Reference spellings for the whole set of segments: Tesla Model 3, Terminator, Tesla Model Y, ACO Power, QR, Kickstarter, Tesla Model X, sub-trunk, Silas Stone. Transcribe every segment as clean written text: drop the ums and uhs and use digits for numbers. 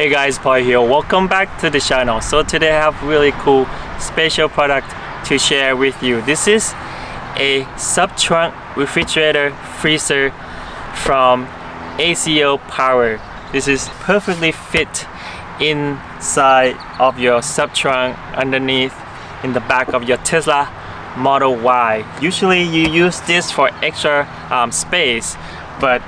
Hey guys, Paul here. Welcome back to the channel. So today I have really cool special product to share with you. This is a sub-trunk refrigerator freezer from ACO Power. This is perfectly fit inside of your sub-trunk underneath in the back of your Tesla Model Y. Usually you use this for extra space, but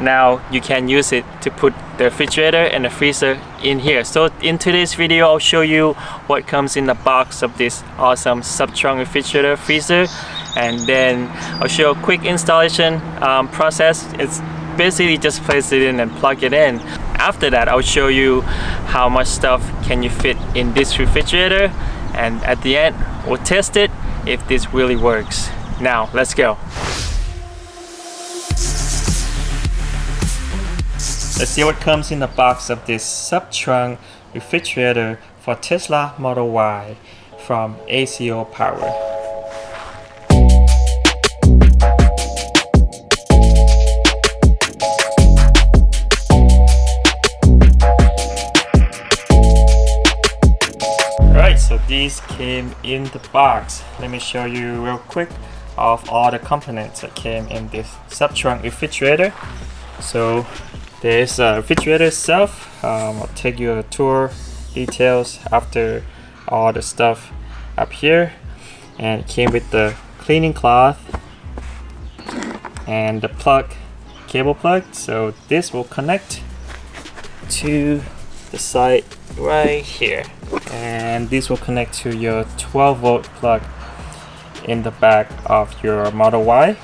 now you can use it to put the refrigerator and the freezer in here. So in today's video, I'll show you what comes in the box of this awesome sub-trunk refrigerator freezer, and then I'll show a quick installation process. It's basically just place it in and plug it in. After that, I'll show you how much stuff can you fit in this refrigerator, and at the end we'll test it if this really works. Now let's go. Let's see what comes in the box of this sub-trunk refrigerator for Tesla Model Y from ACO Power. Alright, so these came in the box. Let me show you real quick of all the components that came in this sub-trunk refrigerator. So there's a refrigerator itself. I'll take you a tour details after all the stuff up here. And it came with the cleaning cloth and the cable plug. So this will connect to the side right here. And this will connect to your 12-volt plug in the back of your Model Y.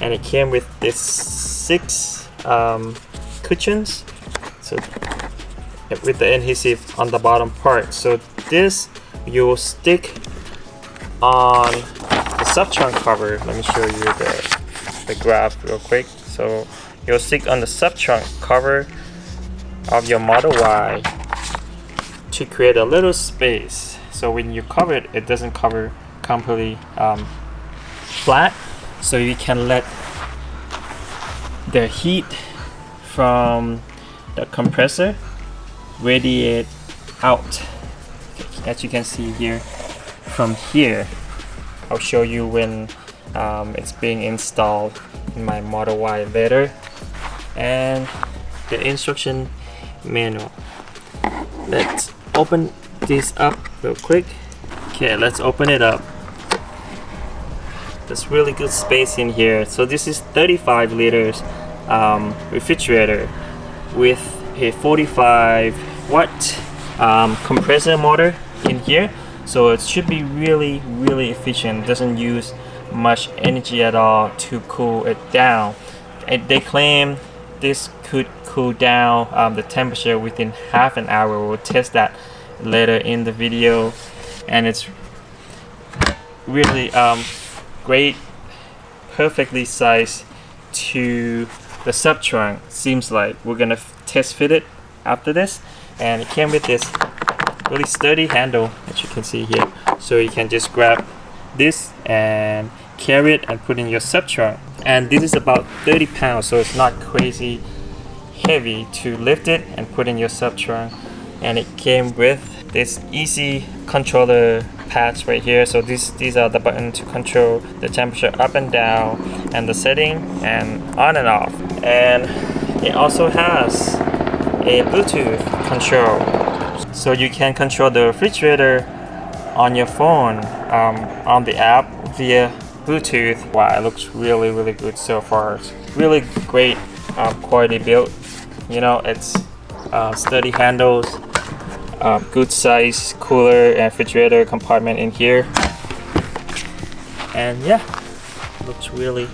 And it came with this 6 cushions, so with the adhesive on the bottom part. So this you will stick on the sub-trunk cover. Let me show you the graph real quick. So you'll stick on the sub-trunk cover of your Model Y to create a little space. So when you cover it, it doesn't cover completely flat, so you can let the heat from the compressor radiate out, as you can see here. From here, I'll show you when it's being installed in my Model Y later, and the instruction manual. Let's open this up real quick. Okay, let's open it up. There's really good space in here. So this is 35 liters refrigerator with a 45 watt compressor motor in here. So it should be really efficient. It doesn't use much energy at all to cool it down. They claim this could cool down the temperature within half an hour. We'll test that later in the video, and it's really great, perfectly sized to the sub-trunk. Seems like we're gonna test fit it after this. And it came with this really sturdy handle, as you can see here. So you can just grab this and carry it and put in your sub-trunk. And this is about 30 pounds, so it's not crazy heavy to lift it and put in your sub-trunk. And it came with this easy controller pads right here. So these are the buttons to control the temperature up and down, and the setting, and on and off. And it also has a Bluetooth control, so you can control the refrigerator on your phone on the app via Bluetooth. Wow, it looks really good so far. It's really great quality build. You know, it's sturdy handles, good size cooler and refrigerator compartment in here. And yeah, looks really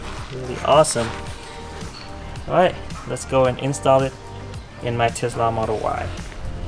awesome. Alright, let's go and install it in my Tesla Model Y.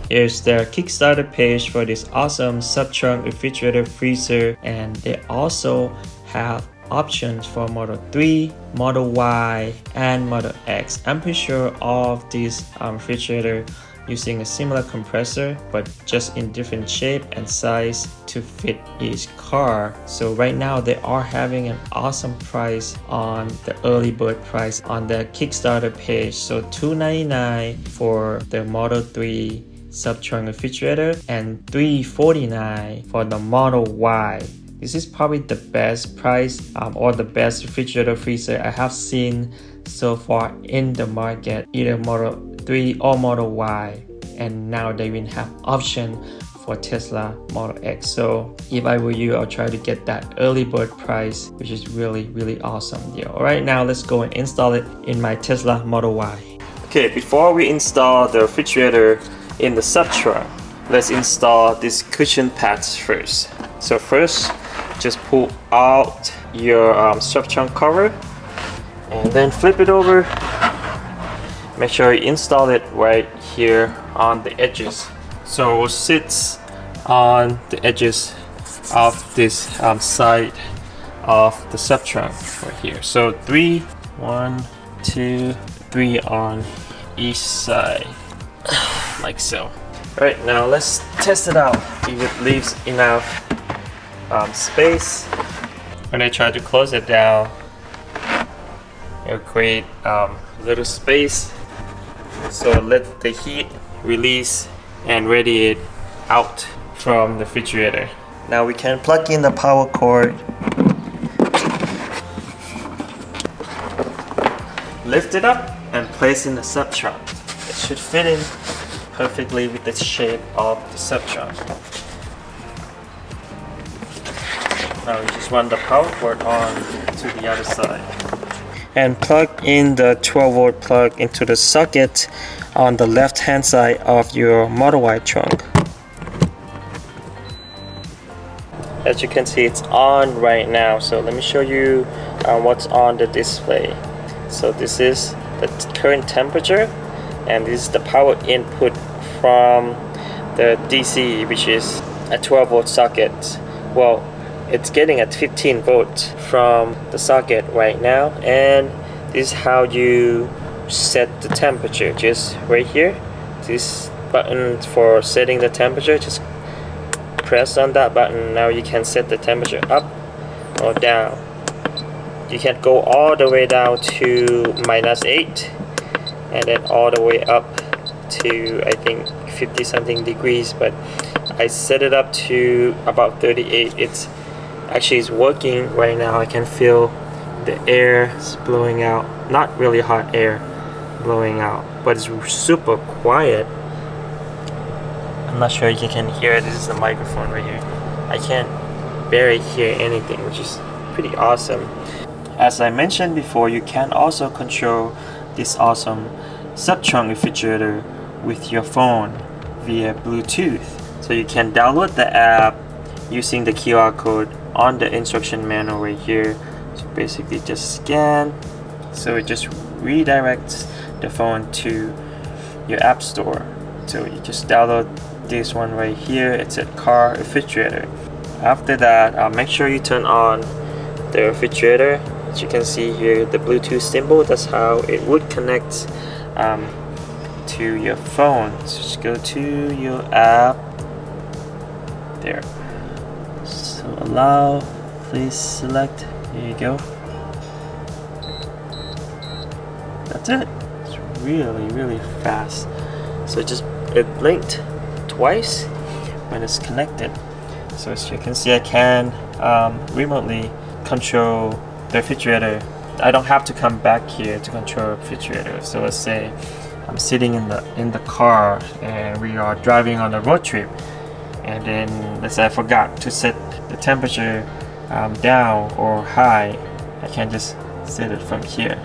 Here's their Kickstarter page for this awesome sub-trunk refrigerator freezer, and they also have options for Model 3, Model Y, and Model X. I'm pretty sure all of these refrigerator using a similar compressor but just in different shape and size to fit each car. So right now they are having an awesome price on the early bird price on their Kickstarter page. So $299 for the Model 3 subtrunk refrigerator and $349 for the Model Y. This is probably the best price or the best refrigerator freezer I have seen so far in the market, either Model 3 or Model Y, and now they even have option for Tesla Model X. So if I were you, I'll try to get that early bird price, which is really awesome deal. All right, now let's go and install it in my Tesla Model Y. Okay, before we install the refrigerator in the sub truck, let's install these cushion pads first. So first, just pull out your sub trunk cover and then flip it over. Make sure you install it right here on the edges. So it sits on the edges of this side of the sub trunk right here. So one, two, three on each side, like so. Alright, now let's test it out if it leaves enough space. When I try to close it down, it'll create a little space. So let the heat release and radiate out from the refrigerator. Now we can plug in the power cord, lift it up and place in the sub trunk. It should fit in perfectly with the shape of the sub-trunk. Now we just run the power cord on to the other side. And plug in the 12-volt plug into the socket on the left-hand side of your Model Y trunk. As you can see, it's on right now. So let me show you what's on the display. So this is the current temperature, and this is the power input from the DC, which is a 12-volt socket. Well, it's getting at 15 volts from the socket right now, and this is how you set the temperature. Just right here, this button for setting the temperature, just press on that button. Now you can set the temperature up or down. You can go all the way down to -8. And then all the way up to, I think, 50 something degrees, but I set it up to about 38. It's actually is working right now. I can feel the air blowing out, not really hot air blowing out, but it's super quiet. I'm not sure if you can hear it. This is the microphone right here. I can't barely hear anything, which is pretty awesome. As I mentioned before, you can also control this awesome subtrunk refrigerator with your phone via Bluetooth. So you can download the app using the QR code on the instruction manual right here. So basically just scan, so it just redirects the phone to your app store. So you just download this one right here. It's a car refrigerator. After that, make sure you turn on the refrigerator. As you can see here, the Bluetooth symbol, that's how it would connect to your phone. So just go to your app there, so allow, please select, there you go. That's it. It's really fast. So just, it blinked twice when it's connected. So as you can see, I can remotely control the refrigerator. I don't have to come back here to control the refrigerator. So let's say I'm sitting in the car and we are driving on a road trip, and then let's say I forgot to set the temperature down or high. I can just set it from here,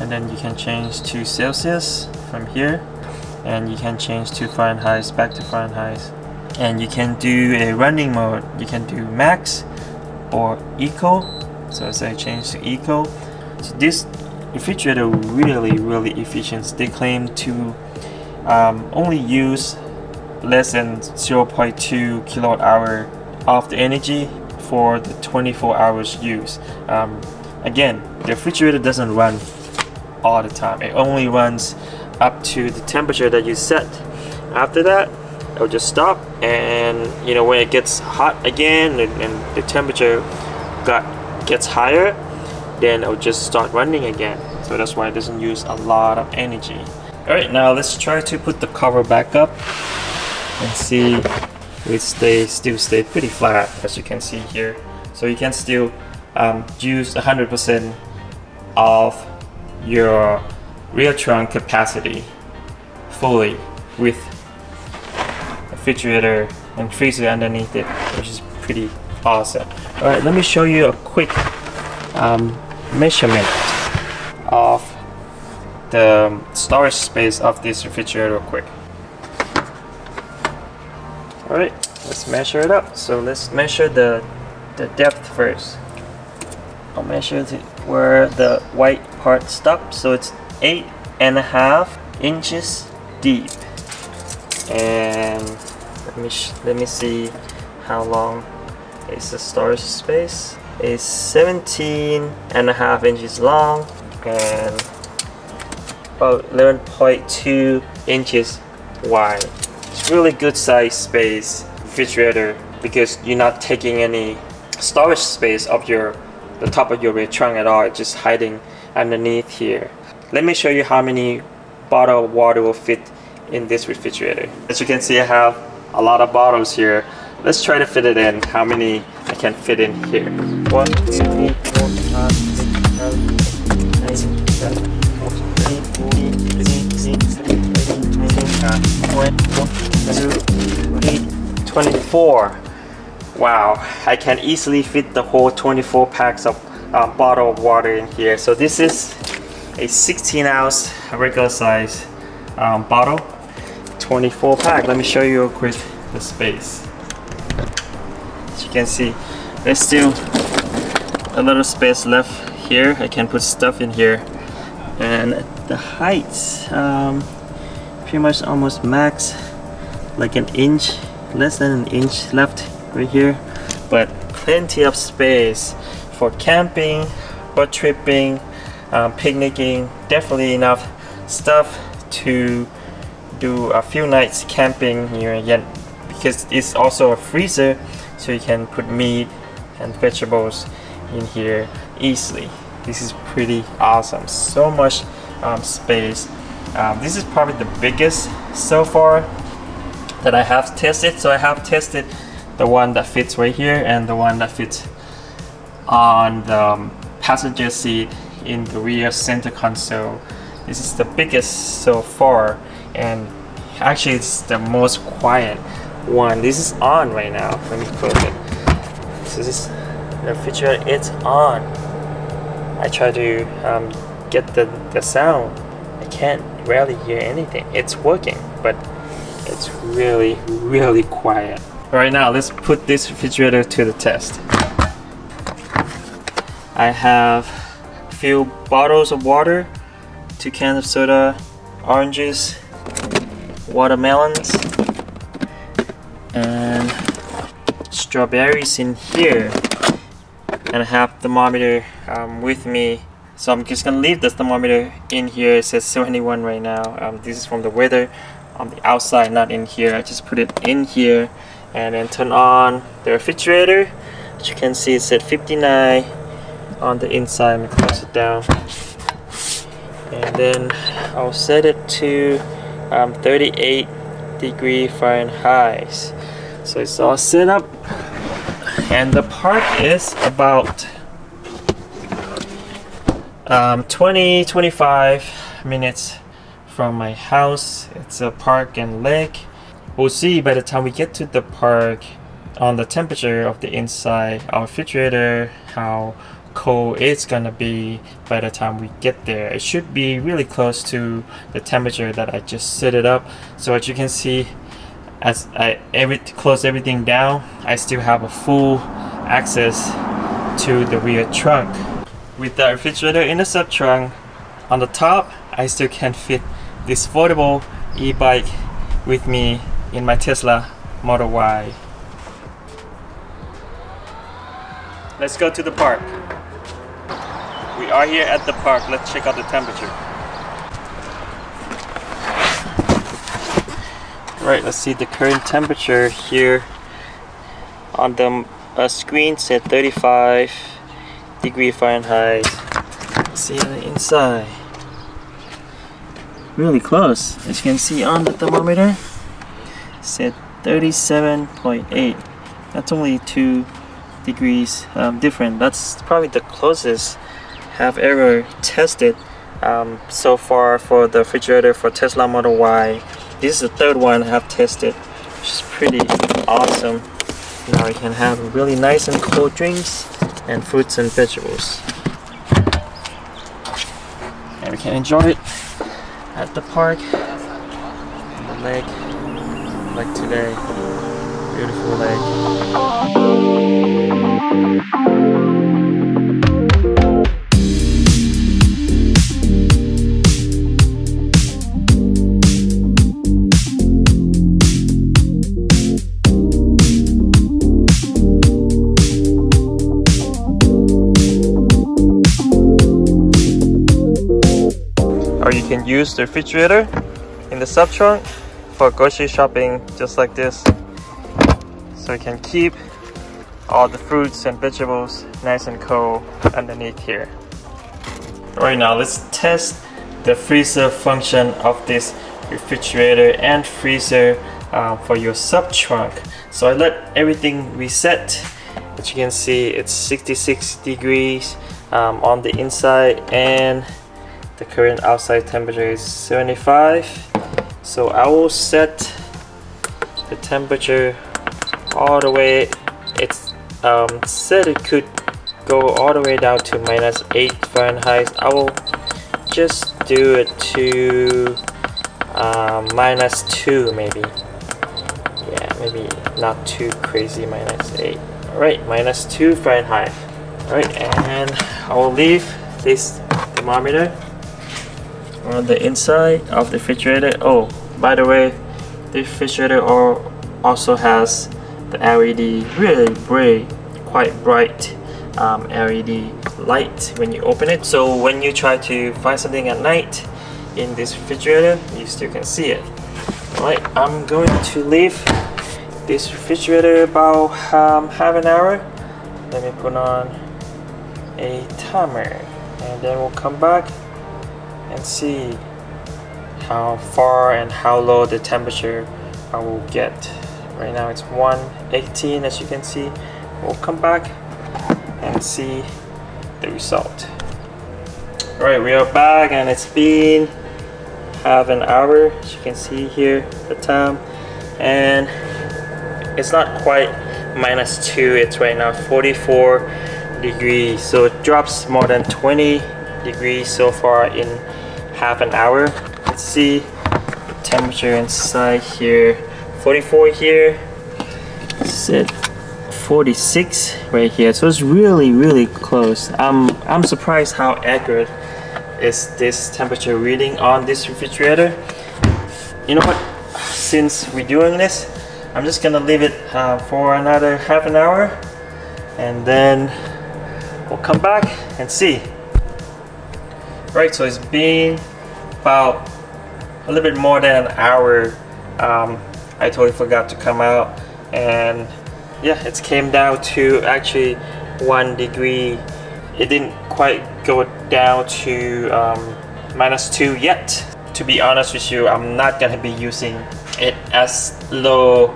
and then you can change to Celsius from here, and you can change to Fahrenheit, back to Fahrenheit, and you can do a running mode. You can do max or eco. So as I change to eco, so this refrigerator really efficient. They claim to only use less than 0.2 kilowatt-hour of the energy for the 24 hours use. Again, the refrigerator doesn't run all the time. It only runs up to the temperature that you set. After that, it'll just stop, and you know, when it gets hot again and the temperature gets higher, then it'll just start running again. So that's why it doesn't use a lot of energy. All right, now let's try to put the cover back up and see it still stay pretty flat, as you can see here. So you can still use 100% of your rear trunk capacity fully with a refrigerator and freezer underneath it, which is pretty awesome. All right, let me show you a quick measurement of the storage space of this refrigerator real quick. All right, let's measure it up. So let's measure the depth first. I'll measure where the white part stops. So it's 8.5 inches deep, and let me see how long is the storage space. It's 17.5 inches long and about 11.2 inches wide. It's really good size space refrigerator because you're not taking any storage space of the top of your rear trunk at all. It's just hiding underneath here. Let me show you how many bottle of water will fit in this refrigerator. As you can see, I have a lot of bottles here. Let's try to fit it in, how many I can fit in here. 24. Wow, I can easily fit the whole 24 packs of bottle of water in here. So this is a 16-ounce regular size bottle, 24 pack. Let me show you real quick the space. As you can see, there's still a little space left here. I can put stuff in here, and the height pretty much almost max, like an inch, less than an inch left right here, but plenty of space for camping, road tripping, picnicking. Definitely enough stuff to do a few nights camping here again, because it's also a freezer, so you can put meat and vegetables in here easily. This is pretty awesome. So much space. This is probably the biggest so far that I have tested. So I have tested the one that fits right here and the one that fits on the passenger seat in the rear center console. This is the biggest so far, and actually it's the most quiet one. This is on right now. Let me close it. So this refrigerator, it's on. I try to get the sound. I can't rarely hear anything. It's working, but it's really, really quiet. Right now, let's put this refrigerator to the test. I have few bottles of water, 2 cans of soda, oranges, watermelons, and strawberries in here. And I have thermometer with me, so I'm just gonna leave the thermometer in here. It says 71 right now. This is from the weather on the outside, not in here. I just put it in here and then turn on the refrigerator. As you can see, it said 59 on the inside. I'm gonna close it down, and then I'll set it to 38 degree Fahrenheit. So it's all set up, and the part is about 20-25 minutes from my house. It's a park and lake. We'll see by the time we get to the park on the temperature of the inside our refrigerator, how cold it's gonna be by the time we get there. It should be really close to the temperature that I just set it up. So as you can see, as I close everything down, I still have a full access to the rear trunk. With the refrigerator in the sub trunk, on the top, I still can fit this foldable e-bike with me in my Tesla Model Y. Let's go to the park. We are here at the park. Let's check out the temperature. Alright, let's see the current temperature here on the screen. Said 35 degree Fahrenheit. Let's see on the inside. Really close, as you can see on the thermometer. Said 37.8. That's only 2 degrees different. That's probably the closest I've ever tested so far for the refrigerator for Tesla Model Y. This is the third one I've tested, which is pretty awesome. Now you can have really nice and cold drinks and fruits and vegetables, and we can enjoy it at the park, on the lake, like today. Beautiful lake. Or you can use the refrigerator in the sub trunk for grocery shopping, just like this. So you can keep all the fruits and vegetables nice and cold underneath here. Right now, let's test the freezer function of this refrigerator and freezer for your sub trunk. So I let everything reset. As you can see, it's 66 degrees on the inside, and the current outside temperature is 75. So I will set the temperature all the way. It's said it could go all the way down to -8 Fahrenheit. I will just do it to -2 maybe. Yeah, maybe not too crazy, -8. All right, -2 Fahrenheit. All right, and I will leave this thermometer on the inside of the refrigerator. Oh, by the way, the refrigerator also has the LED, really bright, quite bright LED light when you open it. So when you try to find something at night in this refrigerator, you still can see it. Alright, I'm going to leave this refrigerator about half an hour. Let me put on a timer, and then we'll come back and see how far and how low the temperature I will get. Right now it's 118, as you can see. We'll come back and see the result. All right, we are back, and it's been half an hour, as you can see here the time, and it's not quite -2. It's right now 44 degrees, so it drops more than 20 degrees so far in half an hour. Let's see the temperature inside here. 44 here, set 46 right here. So it's really close. I'm surprised how accurate is this temperature reading on this refrigerator. You know what, since we're doing this, I'm just gonna leave it for another half an hour, and then we'll come back and see. Right, so it's been about a little bit more than an hour. I totally forgot to come out, and yeah, it came down to actually 1 degree. It didn't quite go down to -2 yet. To be honest with you, I'm not gonna be using it as low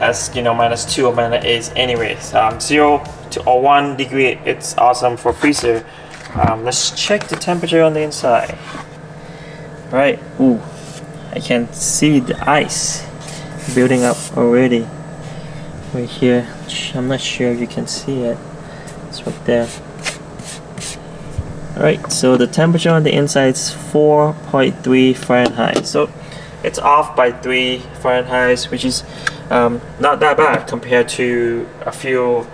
as, you know, -2 or -8 anyways. 0 or 1 degree, it's awesome for freezer. Let's check the temperature on the inside. All right, ooh, I can see the ice building up already right here. I'm not sure if you can see it. It's right there. All right, so the temperature on the inside is 4.3 Fahrenheit. So it's off by 3 Fahrenheit, which is not that bad compared to a few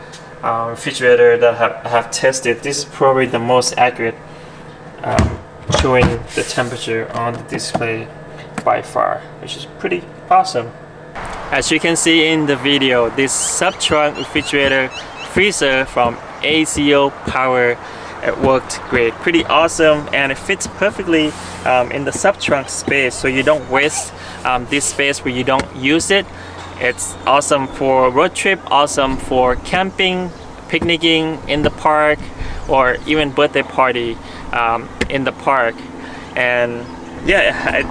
refrigerator that have tested. This is probably the most accurate showing the temperature on the display by far, which is pretty awesome. As you can see in the video, this sub trunk refrigerator freezer from ACO Power It worked great, pretty awesome, and it fits perfectly in the sub-trunk space, so you don't waste this space where you don't use it. It's awesome for road trip, awesome for camping, picnicking in the park, or even birthday party in the park. And yeah,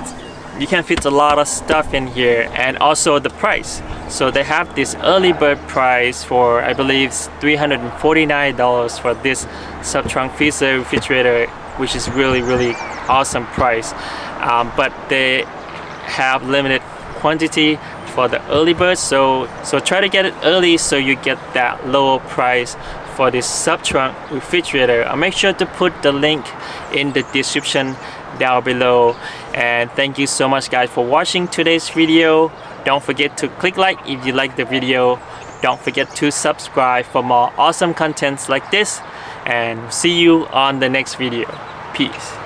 you can fit a lot of stuff in here, and also the price. So they have this early bird price for, I believe, $349 for this sub-trunk freezer refrigerator, which is really awesome price. But they have limited quantity for the early bird, so try to get it early so you get that lower price for this sub-trunk refrigerator. I'll make sure to put the link in the description down below. And thank you so much, guys, for watching today's video. Don't forget to click like if you like the video. Don't forget to subscribe for more awesome contents like this, and see you on the next video. Peace.